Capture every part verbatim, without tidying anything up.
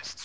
Terrorists win.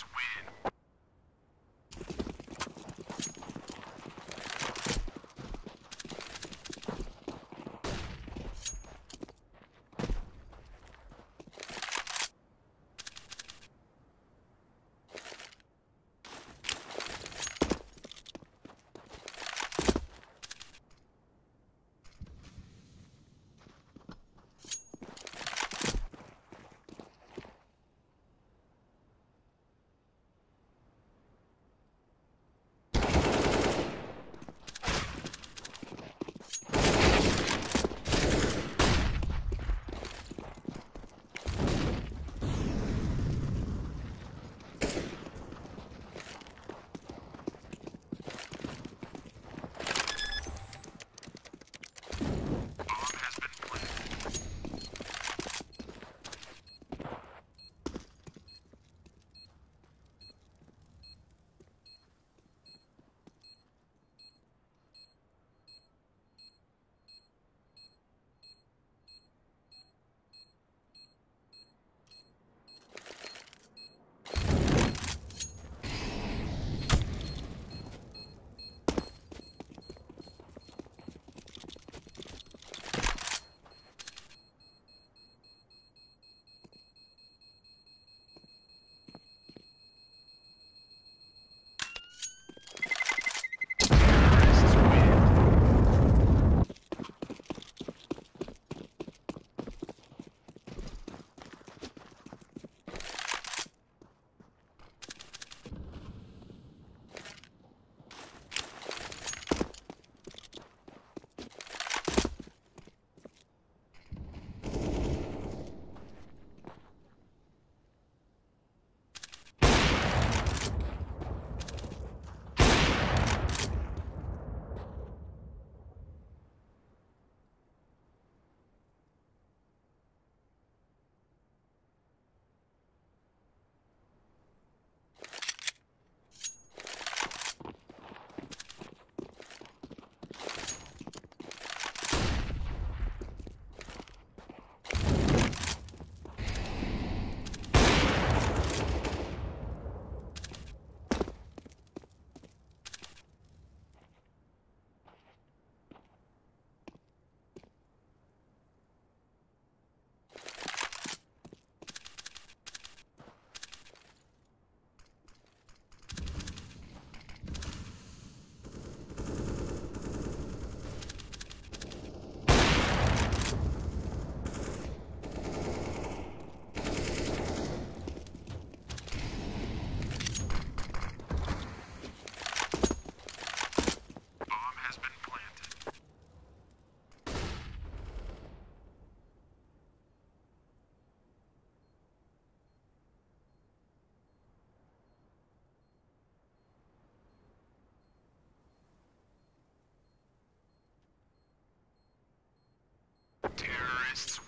Terrorists